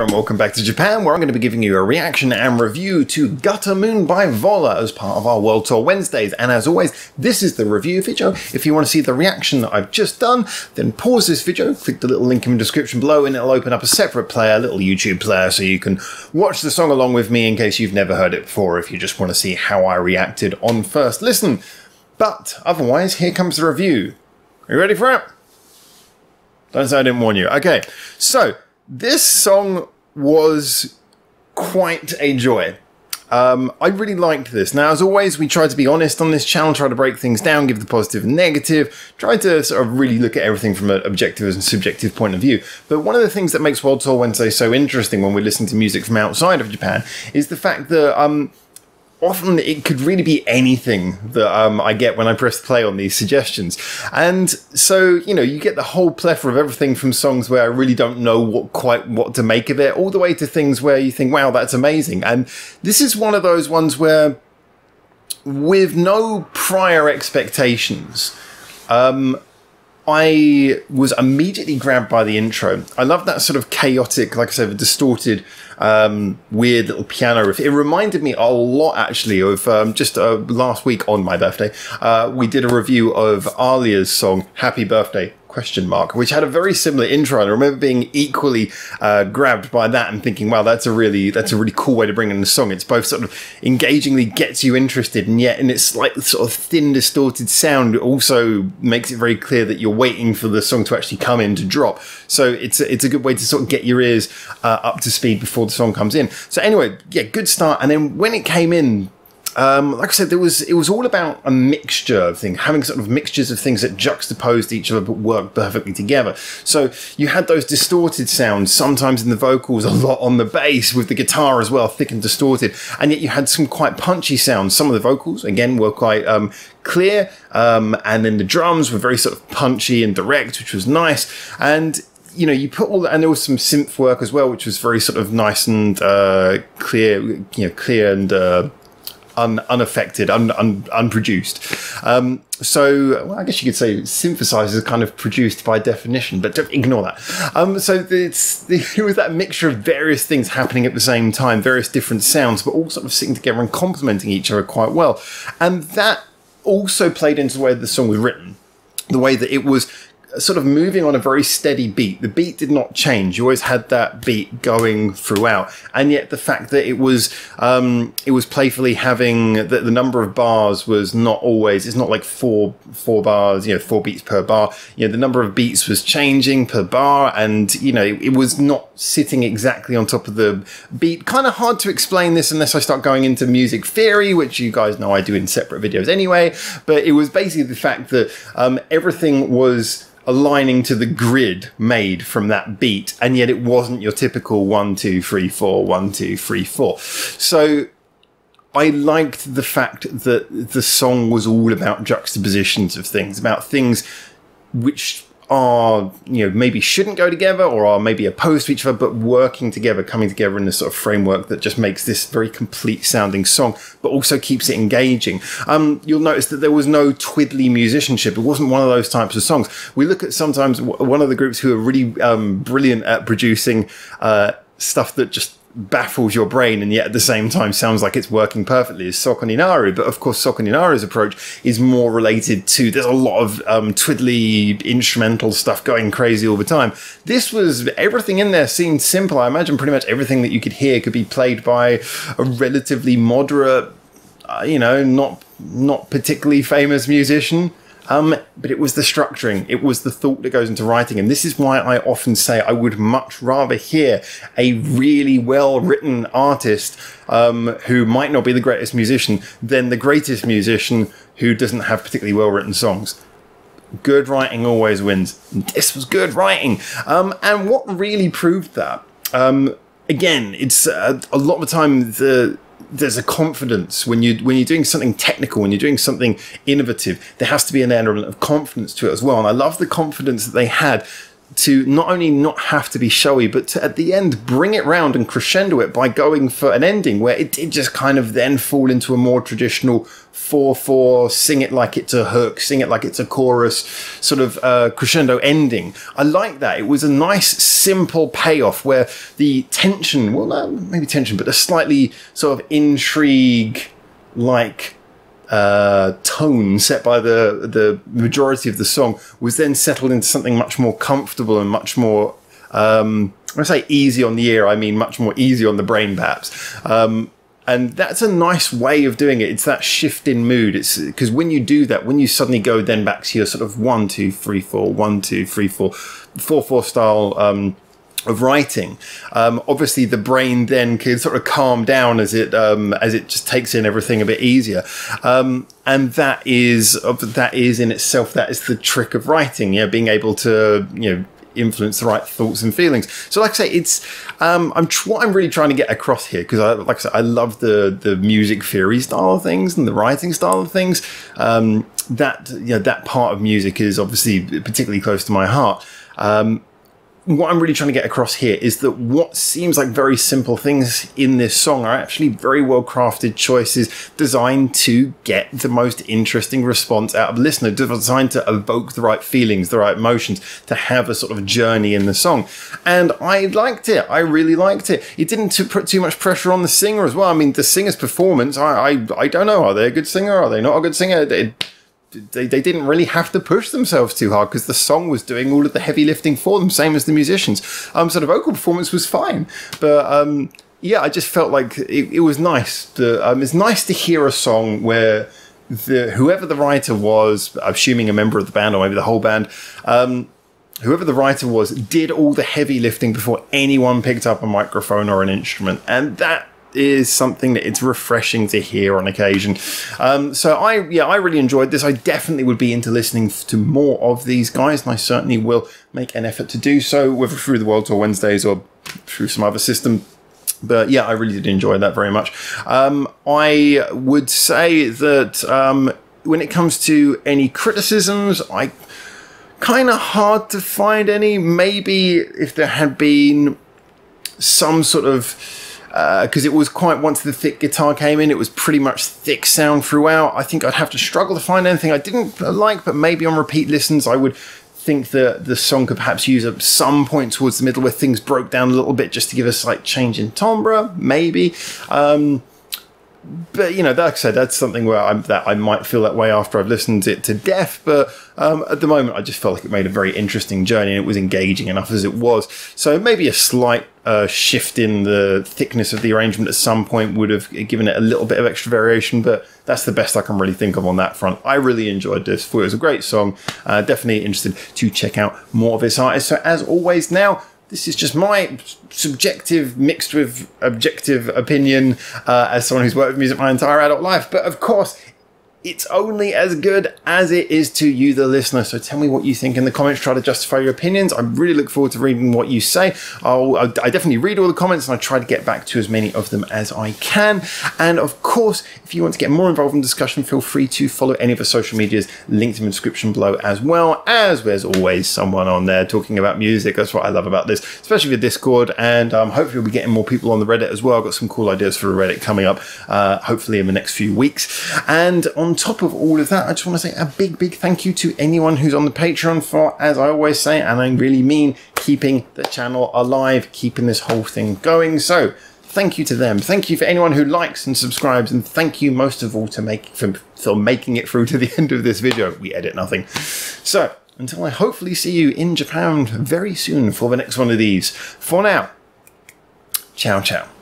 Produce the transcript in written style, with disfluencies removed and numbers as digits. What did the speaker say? here and welcome back to Japan, where I'm going to be giving you a reaction and review to Gutter Moon by Vola as part of our World Tour Wednesdays. And as always, this is the review video. If you want to see the reaction that I've just done, then pause this video, click the little link in the description below, and it'll open up a separate player, a little YouTube player, so you can watch the song along with me in case you've never heard it before, if you just want to see how I reacted on first listen. But otherwise, here comes the review. Are you ready for it? Don't say I didn't warn you. Okay, so this song was quite a joy. I really liked this. Now, as always, we try to be honest on this channel, try to break things down, give the positive and negative, try to sort of really look at everything from an objective and subjective point of view. But one of the things that makes World Tour Wednesday so interesting when we listen to music from outside of Japan is the fact that often it could really be anything that I get when I press play on these suggestions. And so, you know, you get the whole plethora of everything from songs where I really don't know quite what to make of it, all the way to things where you think, wow, that's amazing. And this is one of those ones where, with no prior expectations, I was immediately grabbed by the intro. I love that sort of chaotic, like I said, distorted, weird little piano riff. It reminded me a lot, actually, of just last week on my birthday, we did a review of Alia's song, Happy Birthday, ? Which had a very similar intro. And I remember being equally grabbed by that and thinking, wow, that's a really cool way to bring in the song. It's both sort of engagingly gets you interested, and yet in its slight sort of thin, distorted sound, it also makes it very clear that you're waiting for the song to actually come in to drop. So it's a good way to sort of get your ears up to speed before the song comes in. So anyway, yeah, good start. And then when it came in, like I said, it was all about a mixture of things, having sort of mixtures of things that juxtaposed each other but worked perfectly together. So you had those distorted sounds, sometimes in the vocals, a lot on the bass, with the guitar as well, thick and distorted. And yet you had some quite punchy sounds. Some of the vocals, again, were quite clear, and then the drums were very sort of punchy and direct, which was nice. And you know, you put all that, and there was some synth work as well, which was very sort of nice and clear, you know, clear and unaffected, unproduced. So, well, I guess you could say synthesizers are kind of produced by definition, but don't ignore that. So it was that mixture of various things happening at the same time, various different sounds, but all sort of sitting together and complementing each other quite well. And that also played into the way the song was written, the way that it was sort of moving on a very steady beat. The beat did not change. You always had that beat going throughout, and yet the fact that it was playfully having the number of bars was not always. It's not like four bars, you know, 4 beats per bar. You know, the number of beats was changing per bar, and you know, it was not sitting exactly on top of the beat. Kind of hard to explain this unless I start going into music theory, which you guys know I do in separate videos anyway. But it was basically the fact that everything was aligning to the grid made from that beat, and yet it wasn't your typical 1 2 3 4 1 2 3 4. So I liked the fact that the song was all about juxtapositions of things, about things which are, you know, maybe shouldn't go together or are maybe opposed to each other, but working together, coming together in this sort of framework that just makes this very complete sounding song, but also keeps it engaging. You'll notice that there was no twiddly musicianship. It wasn't one of those types of songs. We look at sometimes one of the groups who are really brilliant at producing stuff that just baffles your brain and yet at the same time sounds like it's working perfectly, is Sokoninaru. But of course Sokoninaru's approach is more related to, there's a lot of twiddly instrumental stuff going crazy all the time. This was, everything in there seemed simple. I imagine pretty much everything that you could hear could be played by a relatively moderate, you know, not particularly famous musician. But it was the structuring, it was the thought that goes into writing, and this is why I often say I would much rather hear a really well-written artist who might not be the greatest musician than the greatest musician who doesn't have particularly well-written songs. Good writing always wins. This was good writing. And what really proved that, again, it's a lot of the time there's a confidence when you're doing something technical, when you're doing something innovative, there has to be an element of confidence to it as well. And I love the confidence that they had to not only not have to be showy, but to, at the end, bring it round and crescendo it by going for an ending where it did just kind of then fall into a more traditional 4-4, sing it like it's a hook, sing it like it's a chorus, sort of crescendo ending. I like that. It was a nice, simple payoff where the tension, well, not maybe tension, but a slightly sort of intrigue-like tone set by the majority of the song was then settled into something much more comfortable and much more, when I say easy on the ear, I mean much more easy on the brain perhaps. And that's a nice way of doing it. It's that shift in mood. It's because when you do that, when you suddenly go then back to your sort of 1-2-3-4, 1-2-3-4, 4-4 style of writing, obviously the brain then can sort of calm down as it just takes in everything a bit easier, and that is in itself, that is the trick of writing, you know, being able to, you know, influence the right thoughts and feelings. So like I say, it's what I'm really trying to get across here, because like I said, I love the music theory style of things and the writing style of things. That, you know, that part of music is obviously particularly close to my heart. What I'm really trying to get across here is that what seems like very simple things in this song are actually very well crafted choices designed to get the most interesting response out of a listener, designed to evoke the right feelings, the right emotions, to have a sort of journey in the song. And I liked it. I really liked it. It didn't put too much pressure on the singer as well. I mean, the singer's performance, I don't know. Are they a good singer? Are they not a good singer? They didn't really have to push themselves too hard because the song was doing all of the heavy lifting for them, same as the musicians. So the vocal performance was fine, but yeah, I just felt like it was nice. It's nice to hear a song where whoever the writer was, assuming a member of the band or maybe the whole band, whoever the writer was, did all the heavy lifting before anyone picked up a microphone or an instrument, and that is something that it's refreshing to hear on occasion. So I really enjoyed this. I definitely would be into listening to more of these guys, and I certainly will make an effort to do so, whether through the World Tour Wednesdays or through some other system. But yeah, I really did enjoy that very much. I would say that when it comes to any criticisms, I kind of hard to find any. Maybe if there had been some sort of, because it was quite, once the thick guitar came in, it was pretty much thick sound throughout. I think I'd have to struggle to find anything I didn't like, but maybe on repeat listens I would think that the song could perhaps use up some point towards the middle where things broke down a little bit, just to give a slight change in timbre, maybe. But, you know, like I said, that's something where I might feel that way after I've listened to it to death. But at the moment, I just felt like it made a very interesting journey and it was engaging enough as it was. So maybe a slight shift in the thickness of the arrangement at some point would have given it a little bit of extra variation. But that's the best I can really think of on that front. I really enjoyed this. Thought it was a great song. Definitely interested to check out more of this artist. So as always now, this is just my subjective mixed with objective opinion as someone who's worked with music my entire adult life. But of course, it's only as good as it is to you, the listener. So tell me what you think in the comments. Try to justify your opinions. I really look forward to reading what you say. I definitely read all the comments and I try to get back to as many of them as I can. And of course, if you want to get more involved in discussion, feel free to follow any of the social medias linked in the description below, as well as there's always someone on there talking about music. That's what I love about this, especially with Discord. And hopefully we'll be getting more people on the Reddit as well. I've got some cool ideas for Reddit coming up, hopefully in the next few weeks. And on top of all of that, I just want to say a big thank you to anyone who's on the Patreon for, as I always say, and I really mean, keeping the channel alive, keeping this whole thing going. So thank you to them. Thank you for anyone who likes and subscribes, and thank you most of all to for making it through to the end of this video. We edit nothing. So until I hopefully see you in Japan very soon for the next one of these. For now, ciao ciao.